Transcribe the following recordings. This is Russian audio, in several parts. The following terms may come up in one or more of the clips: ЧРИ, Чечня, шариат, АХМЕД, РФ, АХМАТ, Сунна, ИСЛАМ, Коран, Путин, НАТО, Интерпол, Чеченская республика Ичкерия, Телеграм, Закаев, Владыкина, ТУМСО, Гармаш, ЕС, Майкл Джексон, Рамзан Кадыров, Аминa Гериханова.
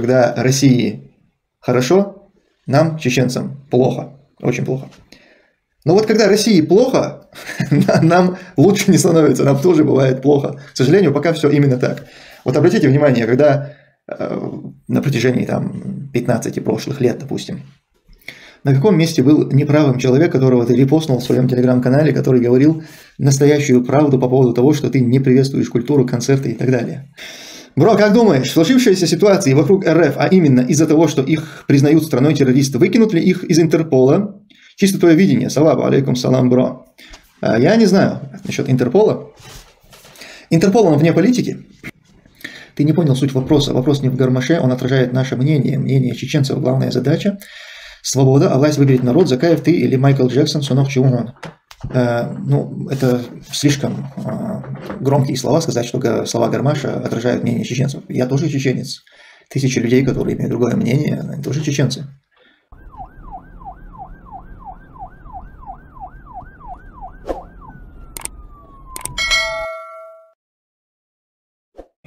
когда России хорошо, нам, чеченцам, плохо, очень плохо. Но вот когда России плохо, нам лучше не становится, нам тоже бывает плохо. К сожалению, пока все именно так. Вот обратите внимание, когда на протяжении там, 15 прошлых лет, допустим, на каком месте был неправым человек, которого ты репостнул в своем телеграм-канале, который говорил настоящую правду по поводу того, что ты не приветствуешь культуру, концерты и так далее. Бро, как думаешь, сложившиеся ситуации вокруг РФ, а именно из-за того, что их признают страной террориста, выкинут ли их из Интерпола? Чисто твое видение. Салам алейкум, салам, бро. Я не знаю насчет Интерпола. Интерпол, он вне политики. Ты не понял суть вопроса. Вопрос не в Гармаше, он отражает наше мнение. Мнение чеченцев, главная задача. Свобода, а власть выберет народ. Закаев, ты или Майкл Джексон, сынок, чего он? Ну, это слишком громкие слова, сказать, что слова Гармаша отражают мнение чеченцев. Я тоже чеченец. Тысячи людей, которые имеют другое мнение, они тоже чеченцы.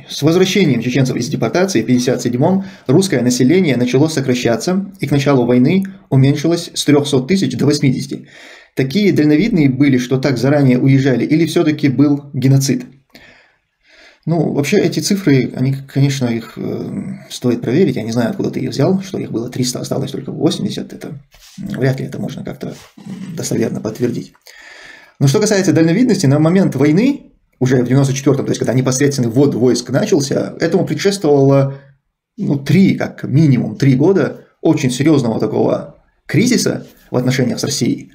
С возвращением чеченцев из депортации в 1957-м русское население начало сокращаться и к началу войны уменьшилось с 300 тысяч до 80. Такие дальновидные были, что так заранее уезжали, или все-таки был геноцид? Ну, вообще эти цифры, они, конечно, их стоит проверить. Я не знаю, откуда ты их взял, что их было 300, осталось только 80. Это, вряд ли это можно как-то достоверно подтвердить. Но что касается дальновидности, на момент войны, уже в 1994-м, то есть когда непосредственный ввод войск начался, этому предшествовало как минимум три года очень серьезного такого кризиса в отношениях с Россией,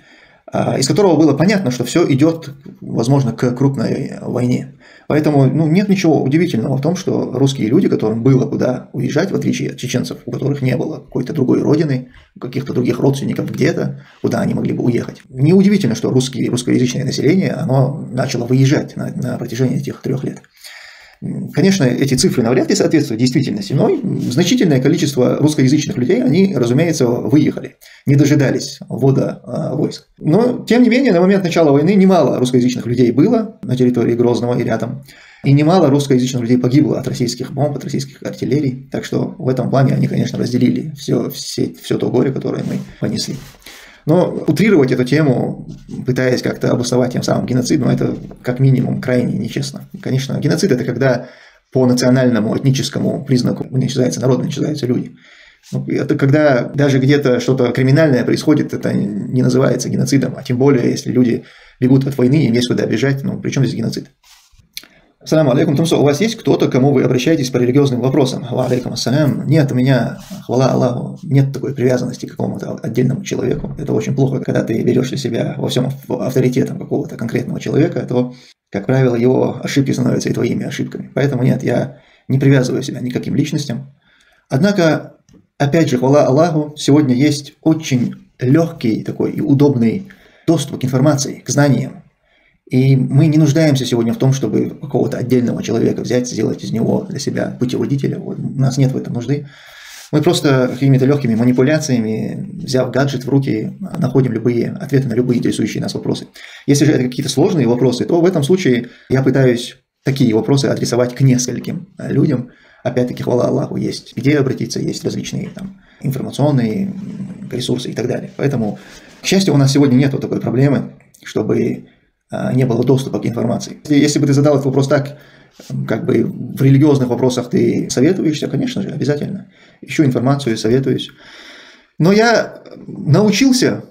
из которого было понятно, что все идет, возможно, к крупной войне. Поэтому нет ничего удивительного в том, что русские люди, которым было куда уезжать, в отличие от чеченцев, у которых не было какой-то другой родины, каких-то других родственников где-то, куда они могли бы уехать. Неудивительно, что русскоязычное население, оно начало выезжать на протяжении этих 3 лет. Конечно, эти цифры навряд ли соответствуют действительности, но значительное количество русскоязычных людей, они, разумеется, выехали, не дожидались ввода войск. Но, тем не менее, на момент начала войны немало русскоязычных людей было на территории Грозного и рядом, и немало русскоязычных людей погибло от российских бомб, от российских артиллерий, так что в этом плане они, конечно, разделили все то горе, которое мы понесли. Но утрировать эту тему, пытаясь как-то обосновать тем самым геноцид, это как минимум крайне нечестно. Конечно, геноцид – это когда по национальному, этническому признаку уничтожается народ, уничтожаются люди. Это когда даже где-то что-то криминальное происходит, это не называется геноцидом, а тем более, если люди бегут от войны, им есть куда бежать, при чем здесь геноцид? Салам алейкум, ТУМСО. У вас есть кто-то, к кому вы обращаетесь по религиозным вопросам? Алейкум ассалям. Нет, у меня, хвала Аллаху, нет такой привязанности к какому-то отдельному человеку. Это очень плохо, когда ты берешь для себя во всем авторитетом какого-то конкретного человека, то, как правило, его ошибки становятся и твоими ошибками. Поэтому нет, я не привязываю себя ни к каким личностям. Однако, опять же, хвала Аллаху, сегодня есть очень легкий такой и удобный доступ к информации, к знаниям. И мы не нуждаемся сегодня в том, чтобы какого-то отдельного человека взять, сделать из него для себя путеводителя. Вот, у нас нет в этом нужды. Мы просто какими-то легкими манипуляциями, взяв гаджет в руки, находим любые ответы на любые интересующие нас вопросы. Если же это какие-то сложные вопросы, то в этом случае я пытаюсь такие вопросы адресовать к нескольким людям. Опять-таки, хвала Аллаху, есть где обратиться, есть различные информационные ресурсы и так далее. Поэтому, к счастью, у нас сегодня нет вот такой проблемы, чтобы не было доступа к информации. Если бы ты задал этот вопрос так, как бы в религиозных вопросах ты советуешься, конечно же, обязательно. Ищу информацию, советуюсь. Но я научился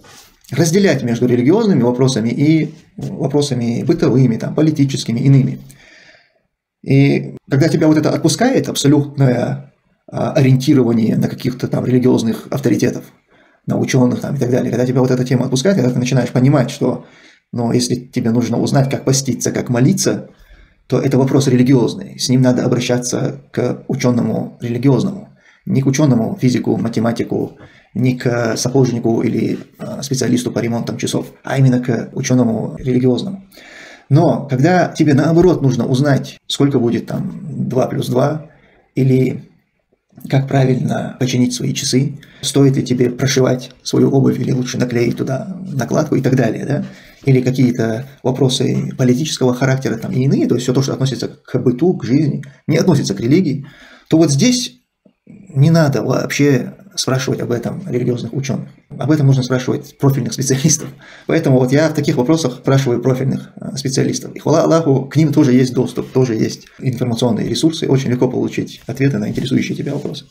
разделять между религиозными вопросами и вопросами бытовыми, политическими, иными. И когда тебя вот это отпускает, абсолютное ориентирование на каких-то религиозных авторитетов, на ученых и так далее, когда тебя вот эта тема отпускает, когда ты начинаешь понимать, что но если тебе нужно узнать, как поститься, как молиться, то это вопрос религиозный. С ним надо обращаться к ученому религиозному. Не к ученому физику, математику, не к сапожнику или специалисту по ремонтам часов, а именно к ученому религиозному. Но когда тебе наоборот нужно узнать, сколько будет 2 + 2, или как правильно починить свои часы, стоит ли тебе прошивать свою обувь или лучше наклеить туда накладку и так далее, да? Или какие-то вопросы политического характера и иные, то есть все то, что относится к быту, к жизни, не относится к религии, то вот здесь не надо вообще спрашивать об этом религиозных ученых. Об этом нужно спрашивать профильных специалистов. Поэтому вот я в таких вопросах спрашиваю профильных специалистов. И хвала Аллаху, к ним тоже есть доступ, тоже есть информационные ресурсы. Очень легко получить ответы на интересующие тебя вопросы.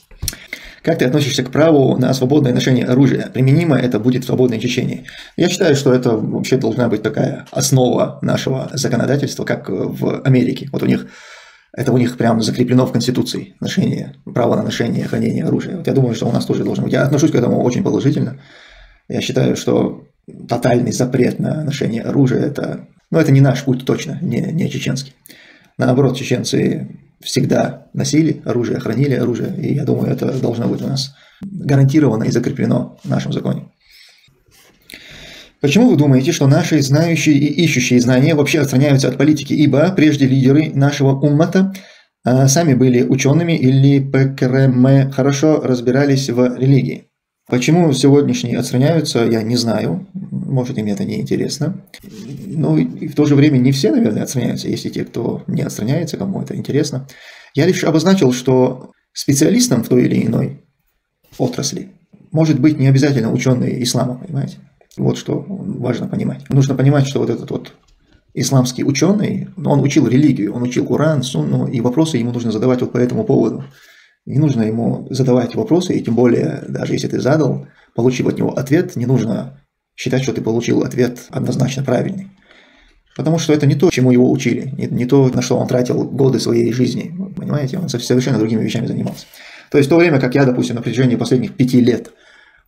Как ты относишься к праву на свободное ношение оружия? Применимо это будет в свободной Чечении? Я считаю, что это вообще должна быть такая основа нашего законодательства, как в Америке. Вот у них это прям закреплено в Конституции, ношение, право на ношение, хранение оружия. Вот я думаю, что у нас тоже должно быть. Я отношусь к этому очень положительно. Я считаю, что тотальный запрет на ношение оружия это, ну, это не наш путь точно, не чеченский. Наоборот, чеченцы всегда носили оружие, хранили оружие, и я думаю, это должно быть у нас гарантировано и закреплено в нашем законе. Почему вы думаете, что наши знающие и ищущие знания вообще отстраняются от политики, ибо прежде лидеры нашего уммата сами были учеными или ПКРМ хорошо разбирались в религии? Почему сегодняшние отстраняются, я не знаю, может им это не интересно. Но и в то же время не все, наверное, отстраняются, есть и те, кто не отстраняется, кому это интересно. Я лишь обозначил, что специалистом в той или иной отрасли может быть не обязательно ученый ислама, понимаете? Вот что важно понимать. Нужно понимать, что вот этот вот исламский ученый, он учил религию, он учил Коран, Сунну, и вопросы ему нужно задавать вот по этому поводу. Не нужно ему задавать вопросы, и тем более, даже если ты задал, получив от него ответ, не нужно считать, что ты получил ответ однозначно правильный. Потому что это не то, чему его учили, не то, на что он тратил годы своей жизни. Понимаете, он совершенно другими вещами занимался. То есть в то время, как я, допустим, на протяжении последних 5 лет,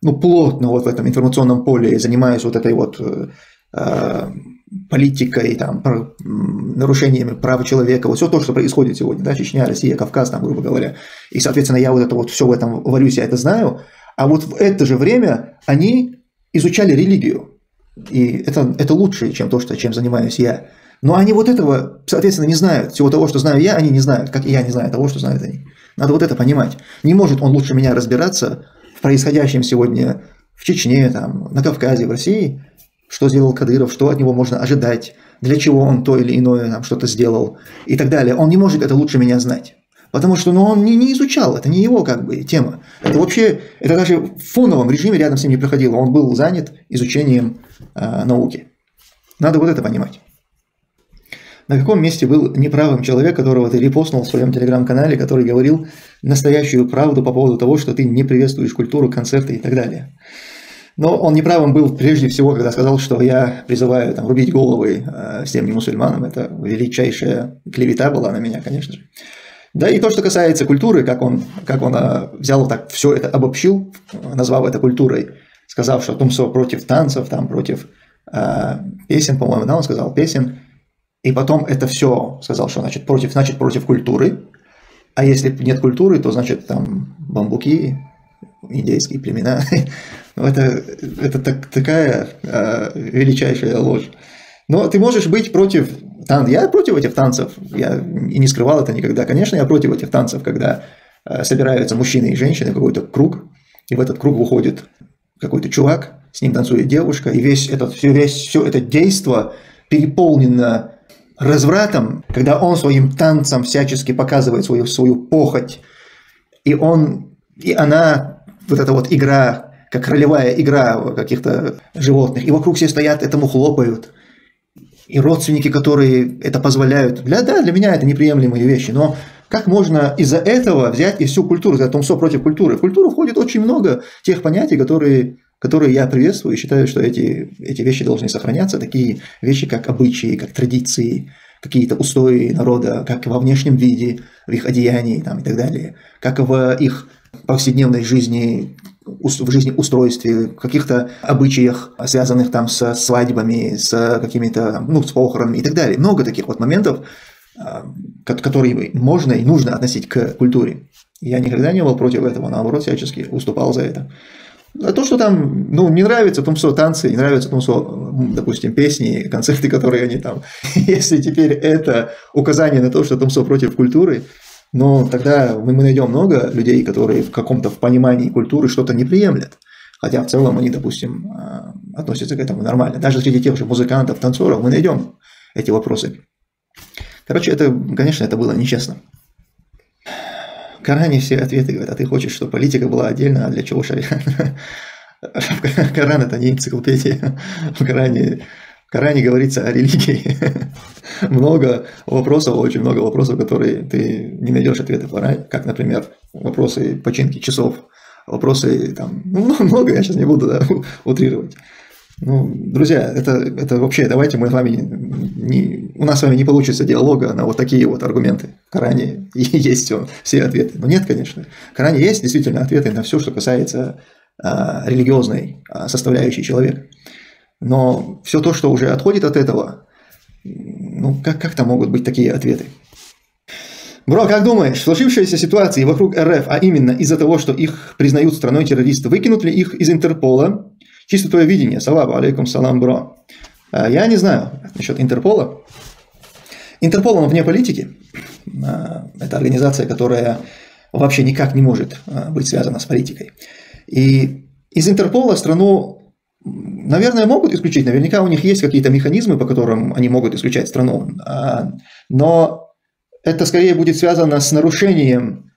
ну, плотно вот в этом информационном поле занимаюсь вот этой вот политикой, там, нарушениями прав человека, вот все то, что происходит сегодня, да, Чечня, Россия, Кавказ, там, грубо говоря. И, соответственно, я вот это вот все в этом варюсь, я это знаю. А вот в это же время они изучали религию. И это лучше, чем то, чем занимаюсь я. Но они вот этого, соответственно, не знают. Всего того, что знаю я, они не знают. Как и я не знаю того, что знают они. Надо вот это понимать. Не может он лучше меня разбираться в происходящем сегодня в Чечне, там, на Кавказе, в России, что сделал Кадыров, что от него можно ожидать, для чего он то или иное что-то сделал и так далее. Он не может это лучше меня знать, потому что ну, он не изучал, это не его как бы тема. Это вообще, это даже в фоновом режиме рядом с ним не проходило, он был занят изучением науки. Надо вот это понимать. На каком месте был неправым человек, которого ты репостнул в своем телеграм-канале, который говорил настоящую правду по поводу того, что ты не приветствуешь культуру, концерты и так далее? Но он неправым был прежде всего, когда сказал, что я призываю там, рубить головы всем немусульманам. Это величайшая клевета была на меня, конечно же. Да и то, что касается культуры, как он взял так все это, обобщил, назвав это культурой, сказав, что ТУМСО против танцев, там, против песен, по-моему, да, он сказал песен. И потом это все сказал, что значит против культуры, а если нет культуры, то значит там бамбуки, индейские племена. Это такая величайшая ложь. Но ты можешь быть против танцев. Я против этих танцев, я и не скрывал это никогда. Конечно, я против этих танцев, когда собираются мужчины и женщины в какой-то круг, и в этот круг выходит какой-то чувак, с ним танцует девушка, и все это действо переполнено развратом, когда он своим танцем всячески показывает свою похоть, и она, вот эта вот игра, как ролевая игра каких-то животных, и вокруг все стоят, этому хлопают, и родственники, которые это позволяют, для меня это неприемлемые вещи, но как можно из-за этого взять и всю культуру, за ТУМСО против культуры? В культуру входит очень много тех понятий, которые я приветствую и считаю, что эти вещи должны сохраняться, такие вещи, как обычаи, как традиции, какие-то устои народа, как во внешнем виде, в их одеянии там, и так далее, как в их повседневной жизни, в жизнеустройстве, в каких-то обычаях, связанных там со свадьбами, с какими-то, ну, с похоронами и так далее. Много таких вот моментов, которые можно и нужно относить к культуре. Я никогда не был против этого, наоборот, всячески уступал за это. А то, что там, ну, не нравится ТУМСО танцы, не нравится ТУМСО, допустим, песни, концерты, которые они там. Если теперь это указание на то, что ТУМСО против культуры, ну, тогда мы найдем много людей, которые в каком-то понимании культуры что-то не приемлят. Хотя в целом они, допустим, относятся к этому нормально. Даже среди тех же музыкантов, танцоров мы найдем эти вопросы. Короче, это, конечно, было нечестно. В Коране все ответы говорят, а ты хочешь, чтобы политика была отдельно, а для чего шариат? Коран – это не энциклопедия. В Коране говорится о религии. Много вопросов, очень много вопросов, которые ты не найдешь ответа в Коране, как, например, вопросы починки часов, вопросы там, ну, много, я сейчас не буду утрировать. Ну, друзья, это вообще, давайте мы с вами, у нас с вами не получится диалога на вот такие вот аргументы. В Коране есть все ответы. Но нет, конечно. В Коране есть действительно ответы на все, что касается религиозной составляющей человека. Но все то, что уже отходит от этого, ну, как-то могут быть такие ответы. Бро, как думаешь, сложившиеся ситуации вокруг РФ, а именно из-за того, что их признают страной террористов, выкинут ли их из Интерпола? Чисто твое видение. Салам алейкум, салам, бро. Я не знаю насчет Интерпола. Интерпол, он вне политики. Это организация, которая вообще никак не может быть связана с политикой. И из Интерпола страну, наверное, могут исключить. Наверняка у них есть какие-то механизмы, по которым они могут исключать страну. Но это скорее будет связано с нарушением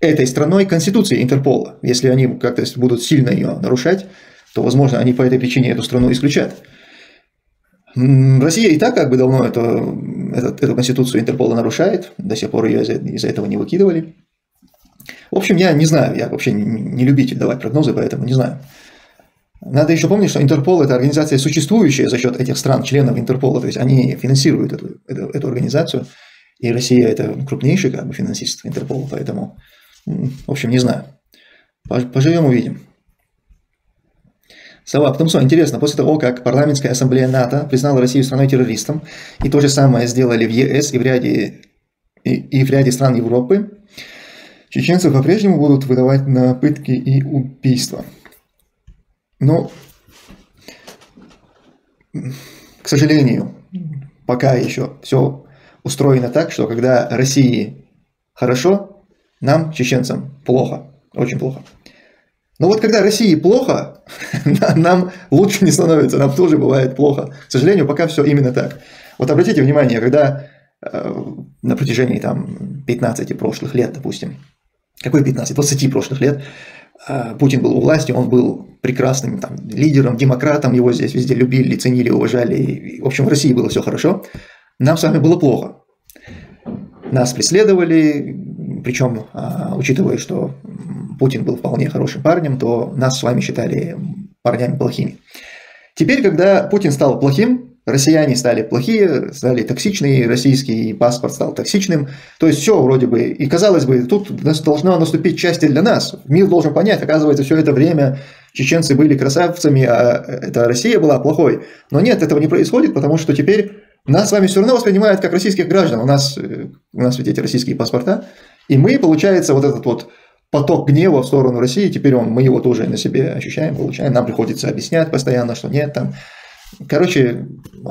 этой страной Конституции Интерпола. Если они как-то будут сильно ее нарушать, то, возможно, они по этой причине эту страну исключат. Россия и так как бы давно эту конституцию Интерпола нарушает, до сих пор ее из-за этого не выкидывали. В общем, я не знаю, я вообще не любитель давать прогнозы, поэтому не знаю. Надо еще помнить, что Интерпол – это организация, существующая за счет этих стран, членов Интерпола, то есть они финансируют эту организацию, и Россия – это крупнейший как бы финансист Интерпола, поэтому, в общем, не знаю. Поживем, увидим. Салам, ТУМСО, интересно, после того, как парламентская ассамблея НАТО признала Россию страной-террористом, и то же самое сделали в ЕС и в ряде стран Европы, чеченцев по-прежнему будут выдавать на пытки и убийства. Но, к сожалению, пока еще все устроено так, что когда России хорошо, нам, чеченцам, плохо, очень плохо. Но вот когда России плохо, нам лучше не становится, нам тоже бывает плохо. К сожалению, пока все именно так. Вот обратите внимание, когда на протяжении там, 15 прошлых лет, допустим, какой 15, 20 прошлых лет, Путин был у власти, он был прекрасным там, лидером, демократом, его здесь везде любили, ценили, уважали. И, в общем, в России было все хорошо, нам с вами было плохо. Нас преследовали, причем, учитывая, что Путин был вполне хорошим парнем, то нас с вами считали парнями плохими. Теперь, когда Путин стал плохим, россияне стали плохие, стали токсичные, российский паспорт стал токсичным. То есть все вроде бы, и казалось бы, тут должна наступить счастье для нас. Мир должен понять, оказывается, все это время чеченцы были красавцами, а это Россия была плохой. Но нет, этого не происходит, потому что теперь нас с вами все равно воспринимают как российских граждан. У нас ведь эти российские паспорта. И мы, получается, вот этот вот поток гнева в сторону России, теперь мы его тоже на себе ощущаем, получаем. Нам приходится объяснять постоянно, что нет там. Короче,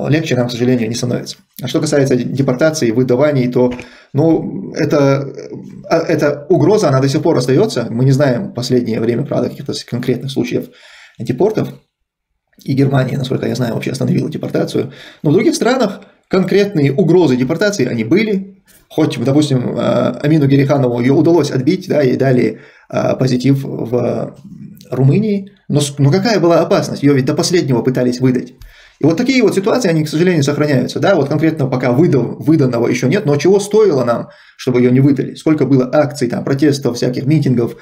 легче нам, к сожалению, не становится. А что касается депортации, выдаваний, то ну, эта угроза, она до сих пор остается. Мы не знаем в последнее время, правда, каких-то конкретных случаев депортов. И Германия, насколько я знаю, вообще остановила депортацию. Но в других странах конкретные угрозы депортации, они были. Хоть, допустим, Амину Гериханову ее удалось отбить, да, и дали позитив в Румынии. Но какая была опасность? Ее ведь до последнего пытались выдать. И вот такие вот ситуации, они, к сожалению, сохраняются. Да, вот конкретно пока выданного еще нет, но чего стоило нам, чтобы ее не выдали? Сколько было акций, там, протестов, всяких митингов,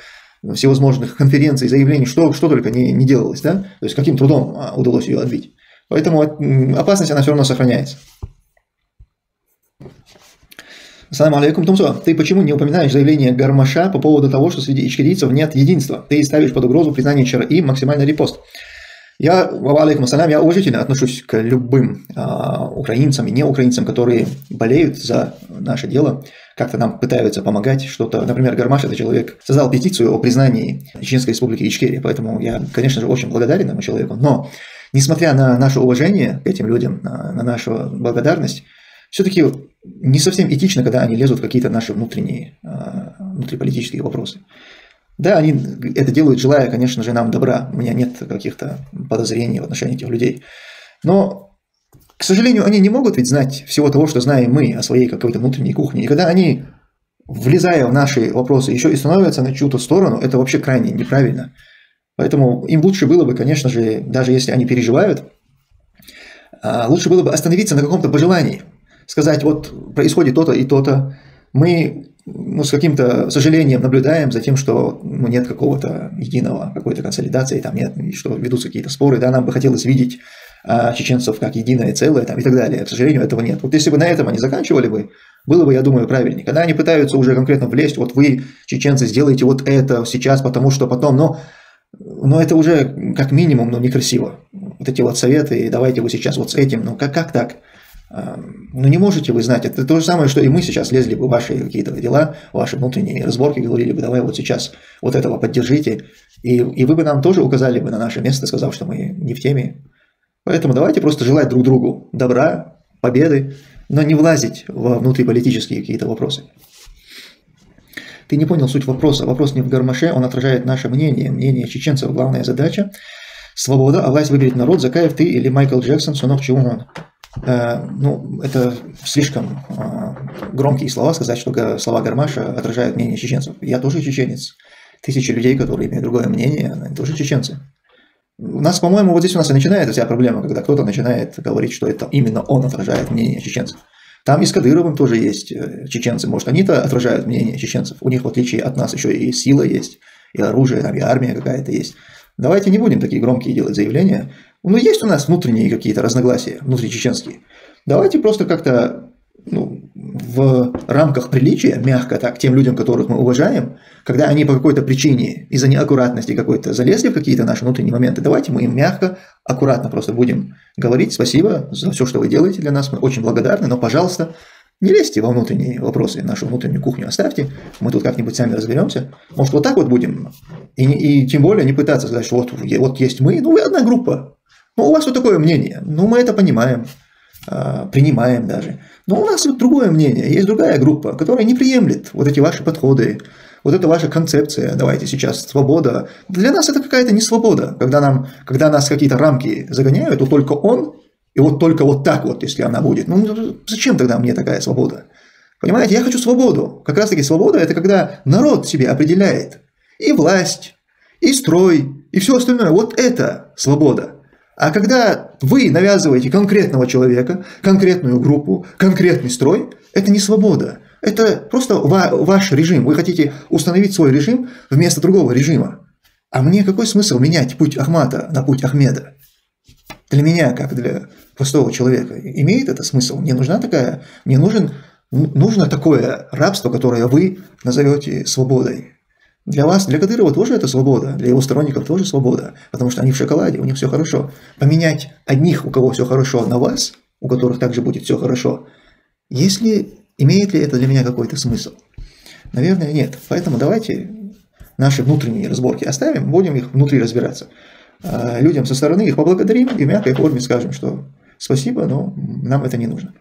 всевозможных конференций, заявлений, что только не делалось, да? То есть каким трудом удалось ее отбить. Поэтому опасность, она все равно сохраняется. Салам алейкум, ТУМСО. Ты почему не упоминаешь заявление Гармаша по поводу того, что среди ичкерийцев нет единства? Ты ставишь под угрозу признание ЧРИ, максимальный репост. Я уважительно отношусь к любым украинцам и неукраинцам, которые болеют за наше дело, как-то нам пытаются помогать что-то. Например, Гармаш, это человек, создал петицию о признании Чеченской республики Ичкерия, поэтому я, конечно же, очень благодарен этому человеку. Но, несмотря на наше уважение к этим людям, на нашу благодарность, все-таки не совсем этично, когда они лезут в какие-то наши внутриполитические вопросы. Да, они это делают, желая, конечно же, нам добра. У меня нет каких-то подозрений в отношении этих людей. Но, к сожалению, они не могут ведь знать всего того, что знаем мы о своей какой-то внутренней кухне. И когда они влезая в наши вопросы, еще и становятся на чью-то сторону, это вообще крайне неправильно. Поэтому им лучше было бы, конечно же, даже если они переживают, лучше было бы остановиться на каком-то пожелании, сказать, вот происходит то-то и то-то, мы с каким-то сожалением наблюдаем за тем, что нет какого-то единого, какой-то консолидации, там нет, что ведутся какие-то споры, да, нам бы хотелось видеть чеченцев как единое целое там, и так далее. К сожалению, этого нет. Вот если бы на этом они заканчивали бы, было бы, я думаю, правильнее. Когда они пытаются уже конкретно влезть, вот вы, чеченцы, сделаете вот это сейчас, потому что потом, но это уже как минимум, некрасиво. Вот эти вот советы, давайте вы сейчас вот с этим, как так? Не можете вы знать, это то же самое, что и мы сейчас лезли бы в ваши какие-то дела, ваши внутренние разборки, говорили бы, давай вот сейчас вот этого поддержите, и вы бы нам тоже указали бы на наше место, сказав, что мы не в теме. Поэтому давайте просто желать друг другу добра, победы, но не влазить во внутриполитические какие-то вопросы. Ты не понял суть вопроса, вопрос не в Гармаше, он отражает наше мнение, мнение чеченцев, главная задача, свобода, а власть выберет народ, Закаев ты или Майкл Джексон, сынок чего он. Это слишком громкие слова, сказать, что слова Гармаша отражают мнение чеченцев. Я тоже чеченец. Тысячи людей, которые имеют другое мнение, тоже чеченцы. У нас, по-моему, вот здесь у нас и начинается вся проблема, когда кто-то начинает говорить, что это именно он отражает мнение чеченцев. Там и с Кадыровым тоже есть чеченцы. Может, они-то отражают мнение чеченцев. У них, в отличие от нас, еще и сила есть, и оружие, и армия какая-то есть. Давайте не будем такие громкие делать заявления. Есть у нас внутренние какие-то разногласия, внутричеченские. Давайте просто как-то в рамках приличия, мягко так, тем людям, которых мы уважаем, когда они по какой-то причине, из-за неаккуратности какой-то залезли в какие-то наши внутренние моменты, давайте мы им мягко, аккуратно просто будем говорить, спасибо за все, что вы делаете для нас, мы очень благодарны, но, пожалуйста, не лезьте во внутренние вопросы, нашу внутреннюю кухню оставьте, мы тут как-нибудь сами разберемся. Может, вот так вот будем, и тем более не пытаться сказать, что вот есть мы, вы одна группа, у вас вот такое мнение, мы это понимаем, принимаем даже. Но у нас вот другое мнение, есть другая группа, которая не приемлет вот эти ваши подходы, вот это ваша концепция, давайте сейчас свобода. Для нас это какая-то не свобода, когда нас какие-то рамки загоняют, вот только он, и вот только вот так вот, если она будет. Зачем тогда мне такая свобода? Понимаете, я хочу свободу. Как раз таки свобода – это когда народ себе определяет и власть, и строй, и все остальное. Вот это свобода. А когда вы навязываете конкретного человека, конкретную группу, конкретный строй, это не свобода. Это просто ваш режим. Вы хотите установить свой режим вместо другого режима. А мне какой смысл менять путь Ахмата на путь Ахмеда? Для меня, как для простого человека, имеет это смысл? Мне нужна такая, нужно такое рабство, которое вы назовете свободой. Для вас, для Кадырова тоже это свобода, для его сторонников тоже свобода, потому что они в шоколаде, у них все хорошо. Поменять одних, у кого все хорошо, на вас, у которых также будет все хорошо, имеет ли это для меня какой-то смысл? Наверное, нет. Поэтому давайте наши внутренние разборки оставим, будем их внутри разбираться. Людям со стороны их поблагодарим и в мягкой форме скажем, что спасибо, но нам это не нужно.